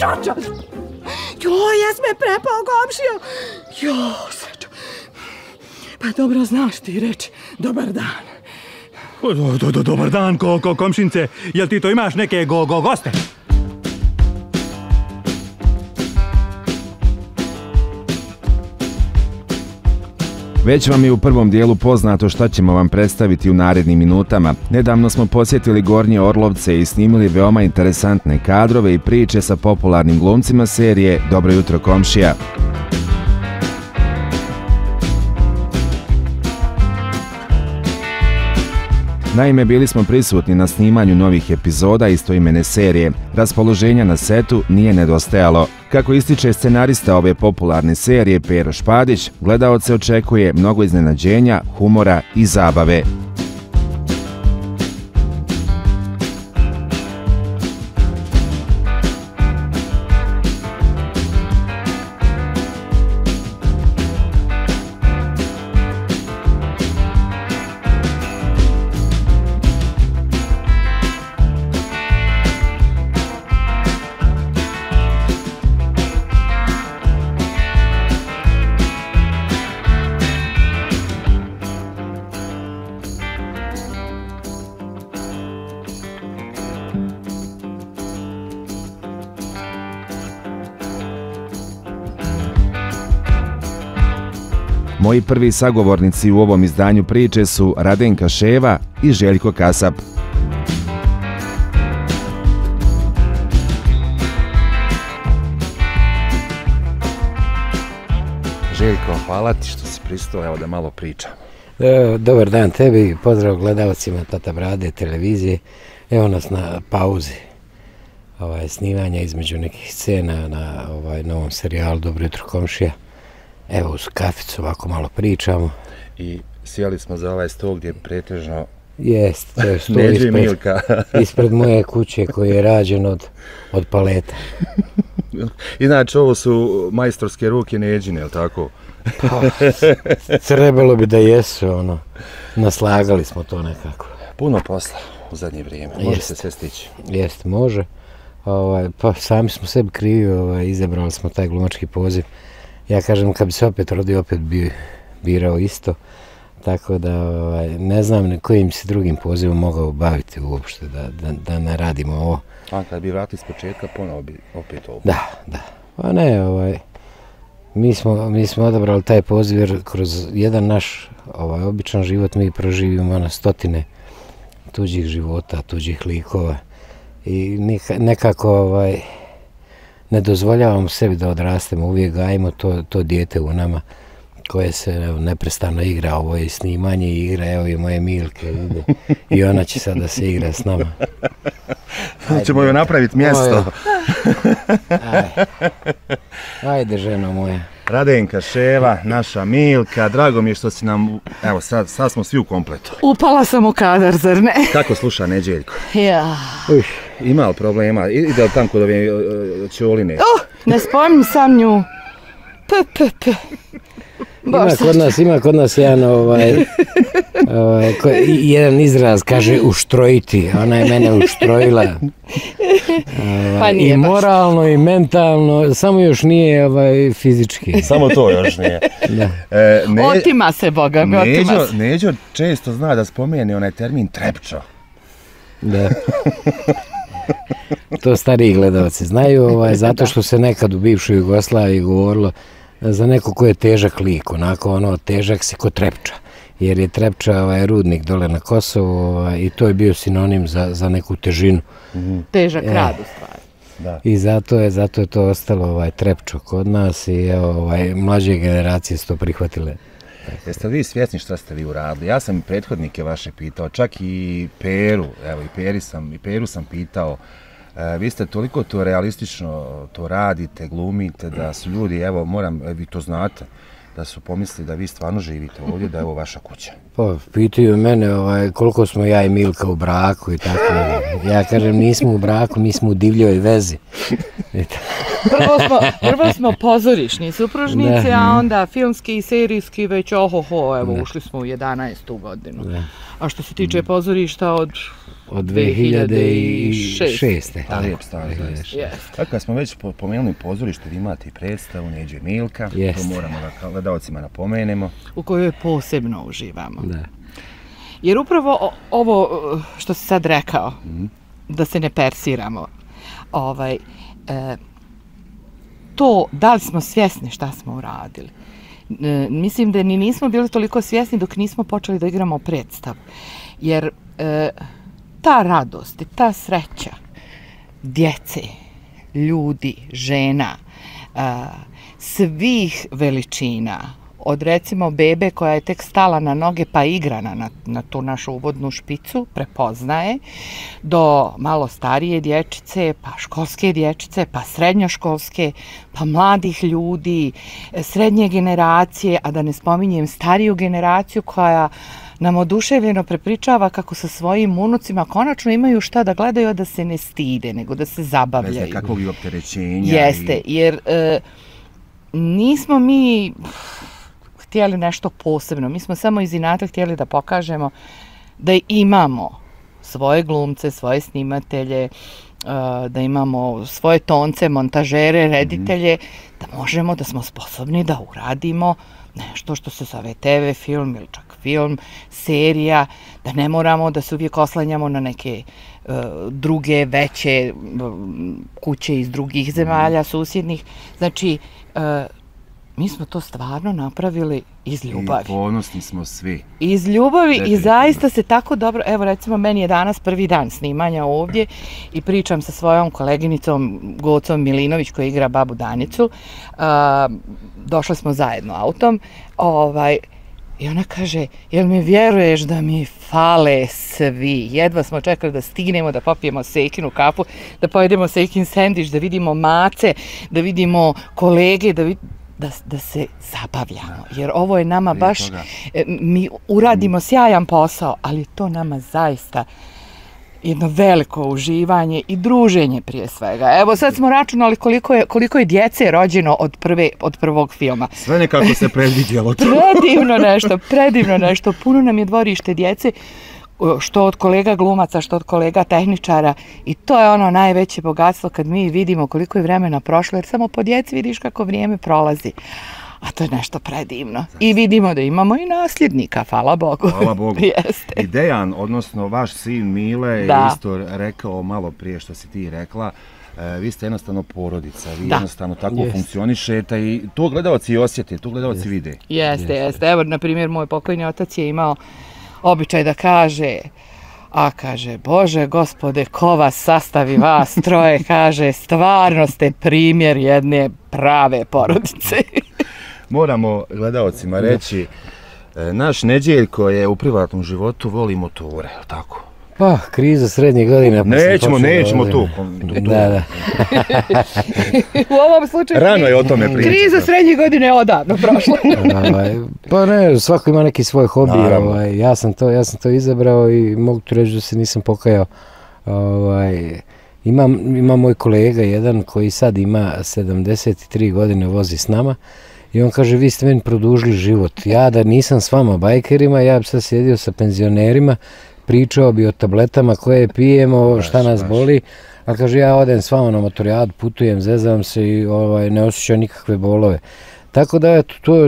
Čača! Joj, jes me prepao komšija! Joj, srećo. Pa dobro, znaš ti reći dobar dan. Dobar dan, komšince. Jel ti to imaš neke goste? Već vam je u prvom dijelu poznato šta ćemo vam predstaviti u narednim minutama. Nedavno smo posjetili Gornje Orlovce i snimili veoma interesantne kadrove i priče sa popularnim glumcima serije Dobro jutro komšija. Naime, bili smo prisutni na snimanju novih epizoda istoimene serije. Raspoloženja na setu nije nedostajalo. Kako ističe scenarista ove popularne serije Pero Špadić, gledaoce očekuje mnogo iznenađenja, humora i zabave. Moji prvi sagovornici u ovom izdanju priče su Radenka Ševa i Željko Kasap. Željko, hvala ti što si pristao, evo da malo pričamo. Dobar dan tebi, pozdrav gledalcima Tata Brade, televizije. Evo nas na pauzi snimanja između nekih scena na novom serijalu Dobro jutro komšija. Evo, uz kaficu ovako malo pričamo. I sjeli smo za ovaj stol gdje je pretežno Neđe Milka. Ispred moje kuće koji je rađen od paleta. Inače, ovo su majstorske ruke Neđine, je li tako? Pa, trebalo bi da jesu, naslagali smo to nekako. Puno posla u zadnje vrijeme, može se sve stići. Jeste, može. Pa, sami smo sebi krivi, izabrali smo taj glumački poziv. Ja kažem, kad bi se opet rodio, opet bi birao isto, tako da ne znam kojim se drugim pozivom mogao baviti uopšte, da ne radimo ovo. A kad bi vratili s početka, ponovo bi opet ovo? Da, da. Pa ne, mi smo odabrali taj poziv jer kroz jedan naš običan život mi proživimo na stotine tuđih života, tuđih likova i nekako ne dozvoljavamo sebi da odrastemo, uvijek gajimo to dijete u nama koje se neprestano igra, ovo je snimanje i igra, evo i moje Milke i ona će sad da se igra s nama. Hoćemo joj napraviti mjesto. Ajde ženo moja. Radenka Ševa, naša Milka, drago mi je što si nam, evo sad smo svi u kompletu. Upala sam u kadar, zar ne? Kako sluša Neđeljko? Ja. Ima li problema? Ide li tam kod ove čoline? Ne spomnim sam nju. Ima kod nas jedan izraz, kaže uštrojiti, ona je mene uštrojila i moralno i mentalno, samo još nije fizički. Samo to još nije. Otima se, Boga mi, otima se. Neđo često zna da spomene onaj termin Trepča. Da. To stariji gledalci znaju, zato što se nekad u bivšoj Jugoslaviji govorilo za neko ko je težak lik, onako težak si ko Trepča, jer je Trepča rudnik dole na Kosovu i to je bio sinonim za neku težinu. Težak rad u stvari. I zato je to ostalo Trepčo kod nas i mlađe generacije su to prihvatile. Jeste li vi svjesni šta ste vi uradili? Ja sam i prethodnike vaše pitao, čak i Peru, evo i Peru sam pitao. Vi ste toliko to realistično, to radite, glumite, da su ljudi, evo moram, vi to znate, da su pomislili da vi stvarno živite ovdje, da je ovo vaša kuća. Pa, pitaju mene koliko smo ja i Milka u braku i tako. Ja kažem, nismo u braku, mi smo u divljoj vezi. Prvo smo pozorišni supružnice, a onda filmski i serijski već ohoho, evo ušli smo u 11. godinu. A što se tiče pozorišta od... od 2006. A kad smo već pomenuli pozorište, vi imate i predstavu Neđe Milka, to moramo da gledaocima napomenemo. U kojoj posebno uživamo. Jer upravo ovo što si sad rekao, da se ne persiramo, to da li smo svjesni šta smo uradili. Mislim da ni nismo bili toliko svjesni dok nismo počeli da igramo predstav. Jer ta radost i ta sreća djece, ljudi, žena, svih veličina, od recimo bebe koja je tek stala na noge pa igrana na tu našu uvodnu špicu, prepoznaje, do malo starije dječice, pa školske dječice, pa srednjoškolske, pa mladih ljudi, srednje generacije, a da ne spominjem stariju generaciju koja nam oduševljeno prepričava kako sa svojim unucima konačno imaju šta da gledaju, a da se ne stide, nego da se zabavljaju. Bez nekakvog i opterećenja. Jeste, jer nismo mi htjeli nešto posebno. Mi smo samo iz inata htjeli da pokažemo da imamo svoje glumce, svoje snimatelje, da imamo svoje tonce, montažere, reditelje, da možemo, da smo sposobni da uradimo nešto što se zove TV film ili čak film, serija, da ne moramo da se uvijek oslanjamo na neke druge, veće kuće iz drugih zemalja, susjednih. Znači, mi smo to stvarno napravili iz ljubavi. I ponosni smo svi. Iz ljubavi i zaista se tako dobro, evo recimo meni je danas prvi dan snimanja ovdje i pričam sa svojom koleginicom Gordom Milinović koja igra babu Danicu. Došle smo zajedno autom i ona kaže, jel mi vjeruješ da mi fale svi? Jedva smo čekali da stignemo, da popijemo sejkinu kapu, da pojedemo sejkin sandvič, da vidimo mace, da vidimo kolege, da se zabavljamo, jer ovo je nama baš, mi uradimo sjajan posao, ali to nama zaista jedno veliko uživanje i druženje prije svega. Evo sad smo računali koliko je djece rođeno od prvog filma. Sve nekako se predvidjelo. Predivno nešto, puno nam je dvorište djece, što od kolega glumaca, što od kolega tehničara, i to je ono najveće bogatstvo kad mi vidimo koliko je vremena prošlo, jer samo po djeci vidiš kako vrijeme prolazi, a to je nešto predivno. I vidimo da imamo i nasljednika, hvala Bogu. Hvala Bogu. I Dejan, odnosno vaš sin Mile je isto rekao malo prije što si ti rekla, vi ste jednostavno porodica, vi jednostavno tako funkcionišete i to gledalci osjete, to gledalci vide. Jeste, evo na primjer moj pokojni otac je imao običaj da kaže, Bože gospode, ko vas sastavi vas troje, kaže, stvarno ste primjer jedne prave porodice. Moramo gledaocima reći, naš Neđeljko je u privatnom životu voli motore, je li tako? Pa, kriza srednjih godina. Nećemo tu. U ovom slučaju kriza srednjih godina je odavno prošla. Pa ne, svako ima neki svoj hobi. Ja sam to izabrao i mogu ti reći da se nisam pokajao. Ima moj kolega jedan koji sad ima 73 godine, vozi s nama. I on kaže, vi ste meni produžili život. Ja da nisam s vama bajkerima, ja bi sad sjedio sa penzionerima, pričao bi o tabletama koje pijemo, šta nas boli, a kaže ja odem s vama na motorijad, putujem, zezavam se i ne osjećam nikakve bolove. Tako da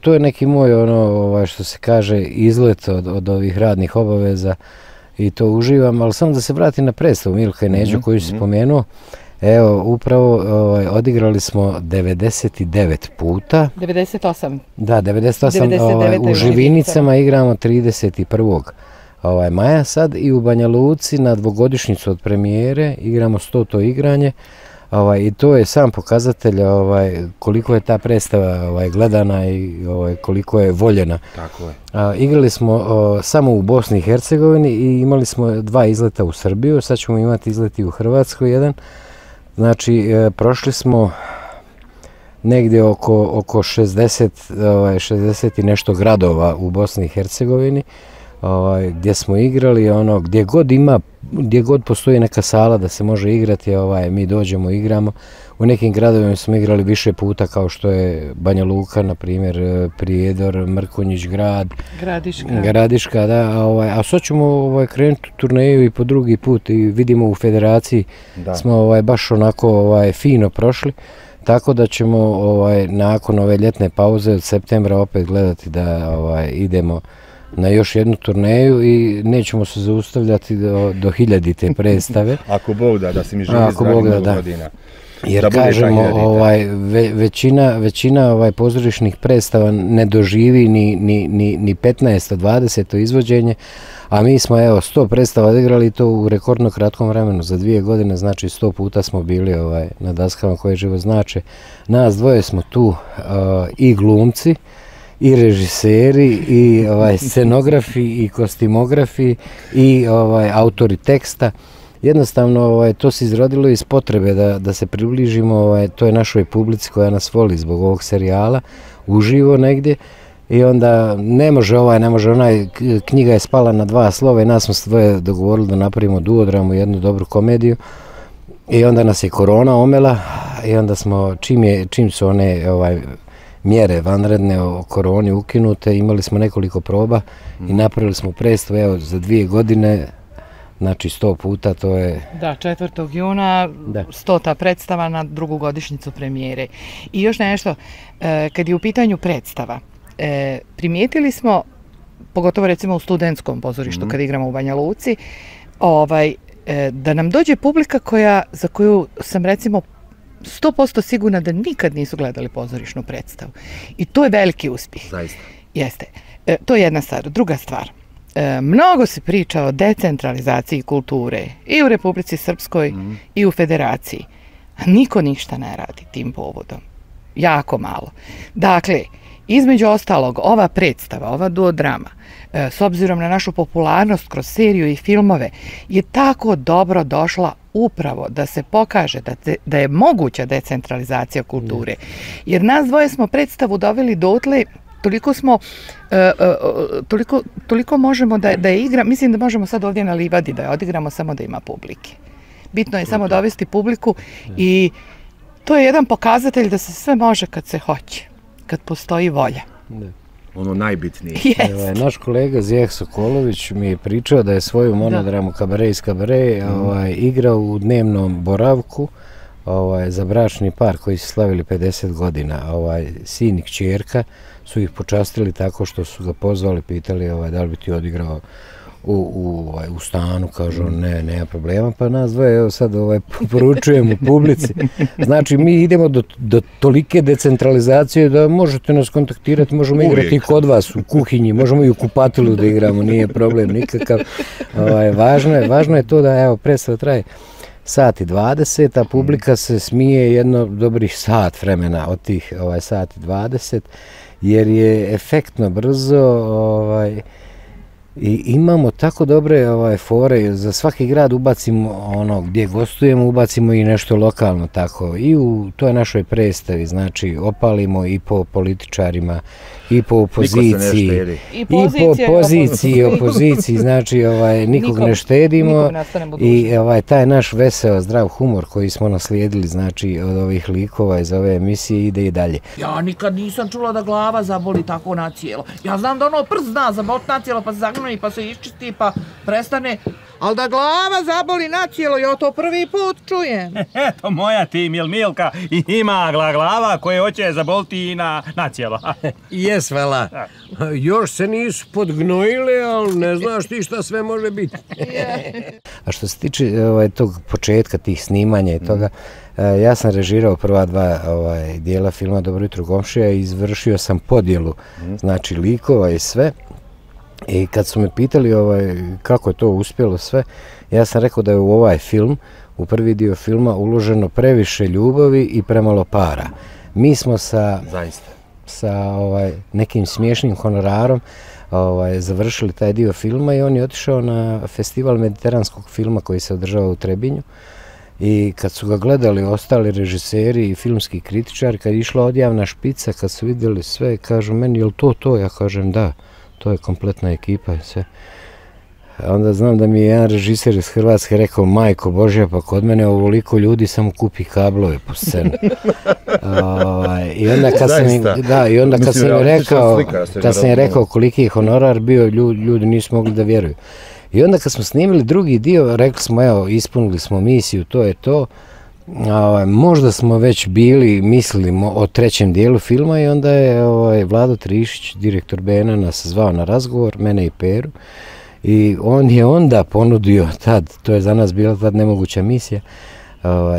to je neki moj, ono što se kaže, izlet od ovih radnih obaveza i to uživam, ali samo da se vratim na predstavu Milka i Neđu koju si spomenuo. Evo, upravo odigrali smo 99 puta. 98. Da, 98. U Živinicama igramo 31. maja sad i u Banja Luci na dvogodišnjicu od premijere igramo 100. igranje i to je sam pokazatelj koliko je ta predstava gledana i koliko je voljena. Igrali smo samo u Bosni i Hercegovini i imali smo 2 izleta u Srbiju, sad ćemo imati izleti u Hrvatskoj jedan. Znači, prošli smo negdje oko 60 i nešto gradova u Bosni i Hercegovini, gdje smo igrali, gdje god ima gdje god postoji neka sala da se može igrati, mi dođemo i igramo. U nekim gradovima smo igrali više puta, kao što je Banja Luka, na primjer, Prijedor, Mrkonjić Grad, Gradiška, da. A sad ćemo krenuti u turneju i po drugi put i vidimo u federaciji smo baš onako fino prošli. Tako da ćemo nakon ove ljetne pauze od septembra opet gledati da idemo na još jednu turneju i nećemo se zaustavljati do 1000 predstave. Ako Bog da, da si mi živi zdravih mnogo godina. Jer kažemo, većina pozorišnih predstava ne doživi ni 15. 20. izvođenje, a mi smo 100 predstava odigrali to u rekordno kratkom vremenu, za 2 godine, znači 100 puta smo bili na daskama koje živo znače. Nas dvoje smo tu i glumci, i režiseri, i scenografi, i kostimografi, i autori teksta. Jednostavno, to se izrodilo iz potrebe da se približimo toj našoj publici koja nas voli zbog ovog serijala, uživo negdje, i onda ne može onaj, knjiga je spala na 2 slova i nas smo sve dogovorili da napravimo duodramu, jednu dobru komediju, i onda nas je korona omela i onda smo, čim su one mjere vanredne o koroni ukinute, imali smo nekoliko proba i napravili smo predstavu, za 2 godine. Znači 100 puta, to je... Da, 4. juna, 100. predstava na 2. godišnjicu premijere. I još nešto, kad je u pitanju predstava, primijetili smo, pogotovo recimo u studentskom pozorištu kad igramo u Banja Luci, da nam dođe publika za koju sam recimo 100% sigurna da nikad nisu gledali pozorišnu predstavu. I to je veliki uspjeh. Zaista. Jeste. To je jedna stvar. Druga stvar. Mnogo se priča o decentralizaciji kulture i u Republici Srpskoj i u Federaciji. Niko ništa ne radi tim povodom. Jako malo. Dakle, između ostalog, ova predstava, ova duodrama, s obzirom na našu popularnost kroz seriju i filmove, je tako dobro došla upravo da se pokaže da je moguća decentralizacija kulture. Jer nas dvoje smo predstavu doveli dotle, toliko možemo da je igra, mislim da možemo sad ovdje na livadi da je odigramo samo da ima publike. Bitno je samo dovesti publiku i to je jedan pokazatelj da se sve može kad se hoće, kad postoji volja. Ono najbitnije. Naš kolega Zijad Sokolović mi je pričao da je svoju monodramu Kabare iz Kabare igrao u dnevnom boravku za bračni par koji su slavili 50 godina. Sin i kćerka su ih počastili tako što su ga pozvali, pitali da li bi ti odigrao u stanu, kažu ne, nema problema, pa nas dvoje, evo sad poručujemo publici. Znači mi idemo do tolike decentralizacije da možete nas kontaktirati, možemo igrati i kod vas u kuhinji, možemo i u kupatilu da igramo, nije problem nikakav. Važno je to da predstava traje 1 sat i 20, a publika se smije jedno dobrih sat vremena od tih 1 sat i 20, jer je efektno, brzo, i imamo tako dobre fore. Za svaki grad ubacimo ono gdje gostujemo, ubacimo i nešto lokalno tako. I u toj našoj predstavi, znači, opalimo i po političarima, i po opoziciji, i po poziciji i opoziciji, znači nikog ne štedimo, i taj naš veseo, zdrav humor koji smo naslijedili, znači, od ovih likova iz ove emisije ide i dalje. Ja nikad nisam čula da glava zaboli tako na cijelo. Ja znam da ono prst zna zabolit na cijelo, pa zagnuje, pa se iščisti, pa prestane, ali da glava zaboli na cijelo, ja to prvi put čujem. Eto moja ti, Milka, ima glava koje hoće zaboliti i na cijelo. Jes, vela. Još se nisu podgnojile, ali ne znaš ti šta sve može biti. A što se tiče tog početka, tih snimanja i toga, ja sam režirao prva 2 dijela filma Dobro jutro komšija i izvršio sam podjelu, znači, likova i sve. I kad su me pitali kako je to uspjelo sve, ja sam rekao da je u film, u prvi dio filma, uloženo previše ljubavi i premalo para. Mi smo sa nekim smiješnim honorarom završili taj dio filma i on je otišao na festival mediteranskog filma koji se održava u Trebinju. I kad su ga gledali ostali režiseri i filmski kritičari, kad je išla odjavna špica, kad su vidjeli sve, kažu meni, je li to to? Ja kažem da. To je kompletna ekipa i sve. Onda znam da mi je jedan režiser iz Hrvatske rekao, majko Božja, pa kod mene ovoliko ljudi samo kupi kablove po scenu. I onda kad sam im rekao koliki je honorar bio, ljudi nisu mogli da vjeruju. I onda kad smo snimili drugi dio, rekli smo, evo, ispunili smo misiju, to je to. Možda smo već bili, mislimo o trećem dijelu filma i onda je Vlado Trišić, direktor BNN, nas zvao na razgovor, mene i Peru. I on je onda ponudio tad, to je za nas bila tad nemoguća misija,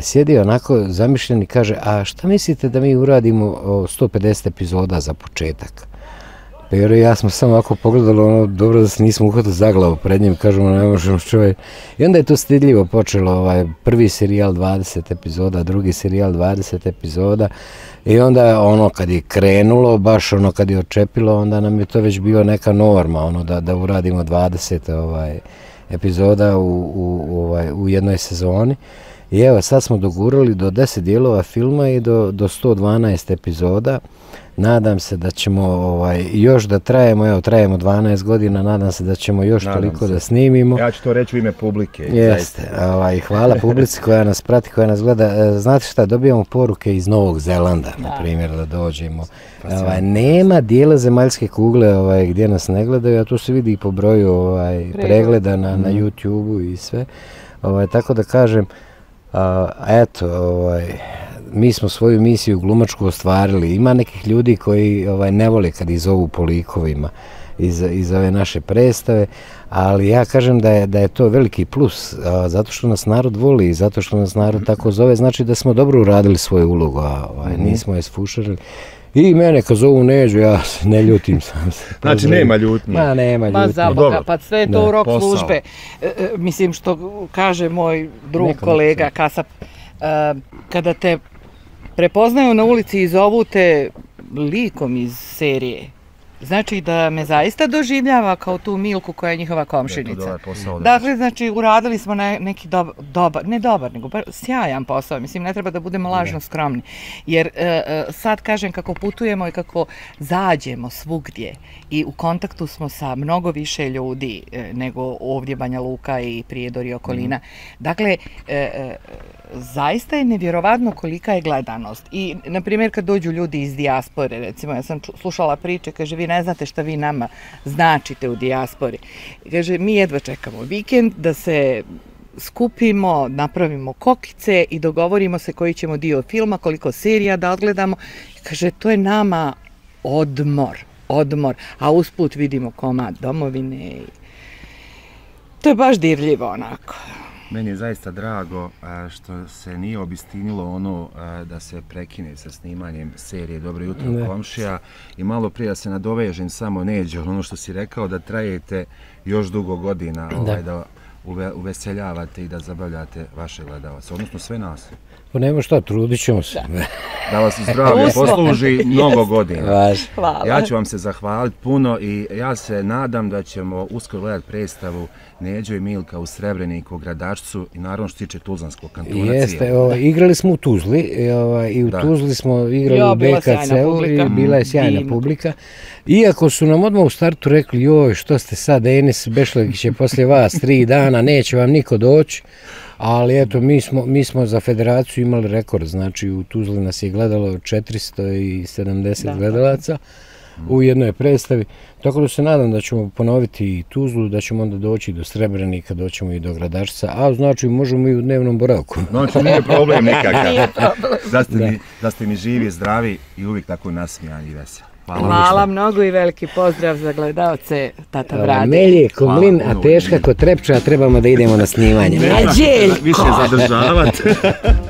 sjedio onako zamišljen i kaže, a šta mislite da mi uradimo 150 epizoda za početak? Pero i ja smo samo ovako pogledali, ono, dobro da se nismo uhvatili za glavu pred njim, kažemo, ne možemo čovjek. I onda je to stidljivo počelo, prvi serijal 20 epizoda, drugi serijal 20 epizoda. I onda ono kad je krenulo, baš ono kad je očepilo, onda nam je to već bio neka norma, ono da uradimo 20 epizoda u jednoj sezoni. I evo sad smo dogurali do 10 dijelova filma i do 112 epizoda. Nadam se da ćemo još da trajemo, evo trajemo 12 godina, nadam se da ćemo još toliko da snimimo. Ja ću to reći u ime publike. Jeste, hvala publici koja nas prati, koja nas gleda. Znate šta, dobijamo poruke iz Novog Zelanda, na primjer, da dođemo. Nema dijela zemaljske kugle gdje nas ne gledaju, a to se vidi i po broju pregleda na YouTube-u i sve. Tako da kažem, eto, mi smo svoju misiju glumačku ostvarili. Ima nekih ljudi koji ne vole kad ih zovu po likovima iz ove naše predstave, ali ja kažem da je to veliki plus, zato što nas narod voli i zato što nas narod tako zove, znači da smo dobro uradili svoju ulogu, nismo je sfuširili. I mene kad zovu Neđu, ja se ne ljutim sam se. Znači nema ljutnje. Ma nema ljutnje. Pa sve je to urok službe. Mislim što kaže moj drug kolega Kasap, kada te prepoznaju na ulici i zovu te likom iz serije, znači da me zaista doživljava kao tu Milku koja je njihova komšinica. Dakle, znači uradili smo neki dobar, ne dobar, nego sjajan posao, mislim ne treba da budemo lažno skromni. Jer sad kažem kako putujemo i kako zađemo svugdje i u kontaktu smo sa mnogo više ljudi nego ovdje Banja Luka i Prijedor i okolina. Dakle, zaista je nevjerovatno kolika je gledanost. I, na primjer, kad dođu ljudi iz dijaspore, recimo, ja sam slušala priče, kaže, vi ne znate šta vi nama značite u dijaspori. Kaže, mi jedva čekamo vikend da se skupimo, napravimo kokice i dogovorimo se koji ćemo dio filma, koliko serija da odgledamo. Kaže, to je nama odmor, a usput vidimo komad domovine. To je baš dirljivo onako. Meni je zaista drago što se nije obistinilo ono da se prekine sa snimanjem serije Dobro jutro komšija i malo prije da se nadovežem samo Neđo, ono što si rekao da trajete još dugo godina da uveseljavate i da zabavljate vaše gledalce, odnosno sve nas. Pa nema šta, trudit ćemo se. Da vas zdravlje posluži mnogo godina. Ja ću vam se zahvaliti puno i ja se nadam da ćemo uskoro gledati predstavu Neđo i Milka u Srebreniku, Gradašcu i naravno što tiče Tuzlanskog kantona. Jeste, igrali smo u Tuzli i u Tuzli smo igrali u BKC-u i bila je sjajna publika. Iako su nam odmah u startu rekli, joj što ste sad, Denis Bešlogić je poslije vas 3 dana, neće vam niko doći. Ali eto, mi smo za federaciju imali rekord, znači u Tuzli nas je gledalo 470 gledalaca u jednoj predstavi. Tako da se nadam da ćemo ponoviti i Tuzlu, da ćemo onda doći do Srebrenika, doćemo i do Gradašca, a znači možemo i u dnevnom boravku. Znači nije problem nikakav, da ste mi živi, zdravi i uvijek tako nasmijani i veseli. Hvala mnogo i veliki pozdrav za gledalce Tata Brade. Melje ko mlin, a teška ko Trepča, trebamo da idemo na snimanje. Neđeljko! Više zadržavati.